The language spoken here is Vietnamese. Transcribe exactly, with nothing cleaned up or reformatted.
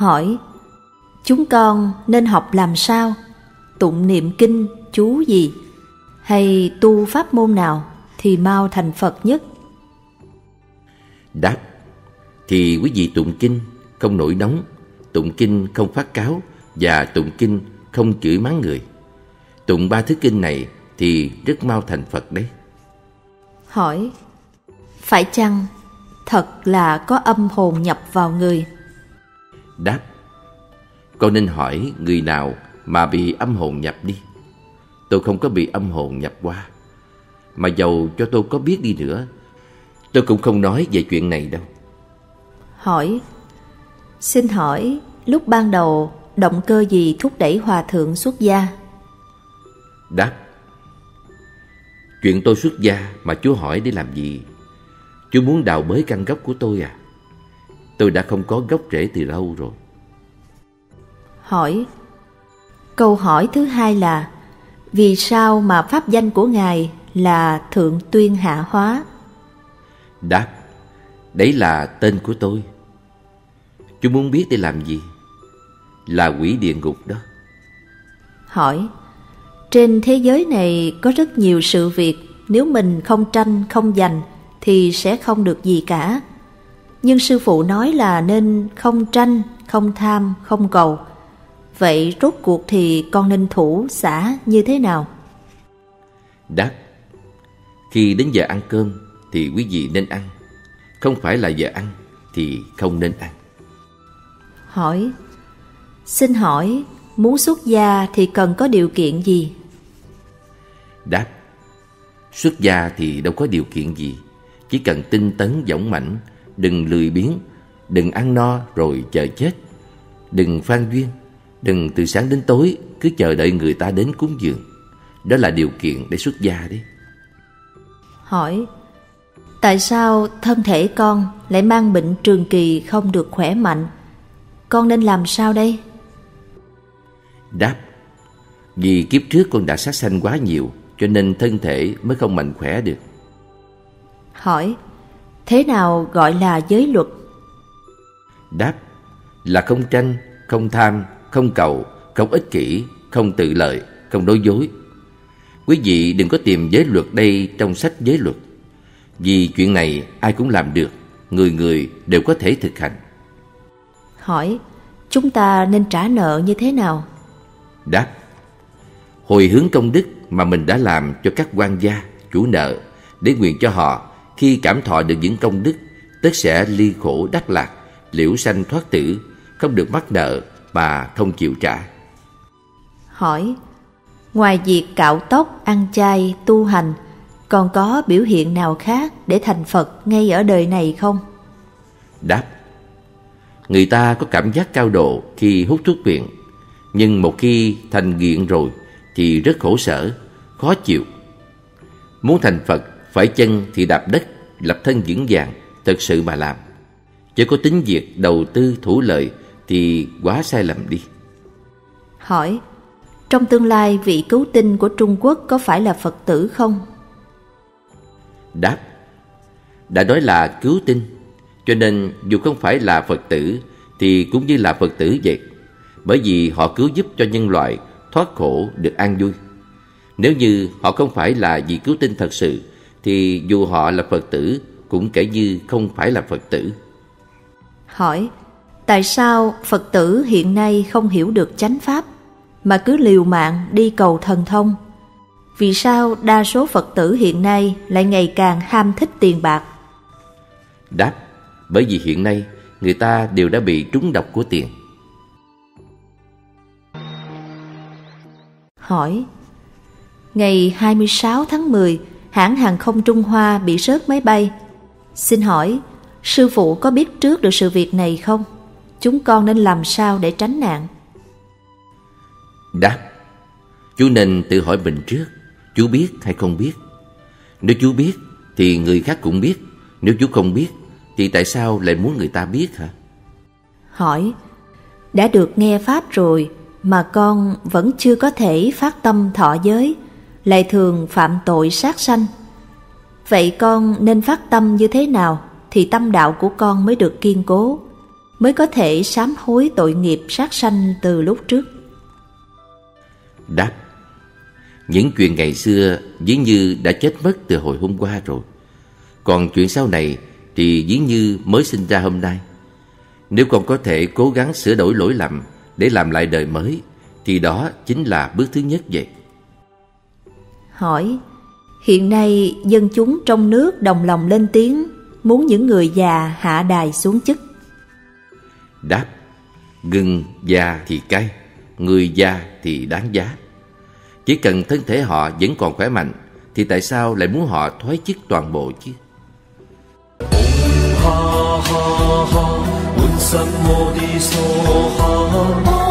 hỏi: Chúng con nên học làm sao? Tụng niệm kinh, chú gì? Hay tu pháp môn nào thì mau thành Phật nhất? Đáp: Thì quý vị tụng kinh không nổi nóng, tụng kinh không phát cáo và tụng kinh không chửi mắng người. Tụng ba thứ kinh này thì rất mau thành Phật đấy. Hỏi: Phải chăng thật là có âm hồn nhập vào người? Đáp: Con nên hỏi người nào mà bị âm hồn nhập đi. Tôi không có bị âm hồn nhập qua. Mà dầu cho tôi có biết đi nữa, tôi cũng không nói về chuyện này đâu. Hỏi: Xin hỏi, lúc ban đầu động cơ gì thúc đẩy hòa thượng xuất gia? Đáp: Chuyện tôi xuất gia mà chú hỏi để làm gì? Chú muốn đào bới căn gốc của tôi à? Tôi đã không có gốc rễ từ lâu rồi. Hỏi: Câu hỏi thứ hai là vì sao mà pháp danh của Ngài là Thượng Tuyên Hạ Hóa? Đáp: Đấy là tên của tôi. Chú muốn biết để làm gì? Là quỷ địa ngục đó. Hỏi: Trên thế giới này có rất nhiều sự việc, nếu mình không tranh, không giành thì sẽ không được gì cả. Nhưng sư phụ nói là nên không tranh, không tham, không cầu. Vậy rốt cuộc thì con nên thủ xả như thế nào? Đáp: Khi đến giờ ăn cơm thì quý vị nên ăn, không phải là giờ ăn thì không nên ăn. Hỏi: Xin hỏi, muốn xuất gia thì cần có điều kiện gì? Đáp: Xuất gia thì đâu có điều kiện gì, chỉ cần tinh tấn dũng mãnh, đừng lười biếng, đừng ăn no rồi chờ chết, đừng phan duyên, đừng từ sáng đến tối cứ chờ đợi người ta đến cúng dường. Đó là điều kiện để xuất gia đấy. Hỏi: Tại sao thân thể con lại mang bệnh trường kỳ không được khỏe mạnh? Con nên làm sao đây? Đáp: Vì kiếp trước con đã sát sanh quá nhiều, cho nên thân thể mới không mạnh khỏe được. Hỏi: Thế nào gọi là giới luật? Đáp: Là không tranh, không tham, không cầu, không ích kỷ, không tự lợi, không nói dối. Quý vị đừng có tìm giới luật đây trong sách giới luật, vì chuyện này ai cũng làm được, người người đều có thể thực hành. Hỏi: Chúng ta nên trả nợ như thế nào? Đáp: Hồi hướng công đức mà mình đã làm cho các quan gia, chủ nợ, để nguyện cho họ khi cảm thọ được những công đức, tất sẽ ly khổ đắc lạc, liễu sanh thoát tử, không được mắc nợ mà không chịu trả. Hỏi: Ngoài việc cạo tóc, ăn chay, tu hành, còn có biểu hiện nào khác để thành Phật ngay ở đời này không? Đáp: Người ta có cảm giác cao độ khi hút thuốc phiện, nhưng một khi thành nghiện rồi thì rất khổ sở, khó chịu. Muốn thành Phật, phải chân thì đạp đất, lập thân vững vàng, thật sự mà làm. Chứ có tính việc đầu tư thủ lợi thì quá sai lầm đi. Hỏi: Trong tương lai vị cứu tinh của Trung Quốc có phải là Phật tử không? Đáp: Đã nói là cứu tinh, cho nên dù không phải là Phật tử thì cũng như là Phật tử vậy. Bởi vì họ cứu giúp cho nhân loại thoát khổ được an vui. Nếu như họ không phải là vị cứu tinh thật sự, thì dù họ là Phật tử cũng kể như không phải là Phật tử. Hỏi: Tại sao Phật tử hiện nay không hiểu được chánh pháp mà cứ liều mạng đi cầu thần thông? Vì sao đa số Phật tử hiện nay lại ngày càng ham thích tiền bạc? Đáp: Bởi vì hiện nay người ta đều đã bị trúng độc của tiền. Hỏi: Ngày hai mươi sáu tháng mười, hãng hàng không Trung Hoa bị rớt máy bay. Xin hỏi, sư phụ có biết trước được sự việc này không? Chúng con nên làm sao để tránh nạn? Đáp: Chú nên tự hỏi mình trước, chú biết hay không biết. Nếu chú biết thì người khác cũng biết. Nếu chú không biết thì tại sao lại muốn người ta biết hả? Hỏi: Đã được nghe pháp rồi mà con vẫn chưa có thể phát tâm thọ giới, lại thường phạm tội sát sanh. Vậy con nên phát tâm như thế nào thì tâm đạo của con mới được kiên cố? mới có thể sám hối tội nghiệp sát sanh từ lúc trước. Đáp: những chuyện ngày xưa dường như đã chết mất từ hồi hôm qua rồi, còn chuyện sau này thì dường như mới sinh ra hôm nay. Nếu con có thể cố gắng sửa đổi lỗi lầm để làm lại đời mới, thì đó chính là bước thứ nhất vậy. Hỏi: hiện nay dân chúng trong nước đồng lòng lên tiếng muốn những người già hạ đài xuống chức. Đáp: gừng già thì cay, người già thì đáng giá. Chỉ cần thân thể họ vẫn còn khỏe mạnh thì tại sao lại muốn họ thoái chức toàn bộ chứ? Ha ha ha,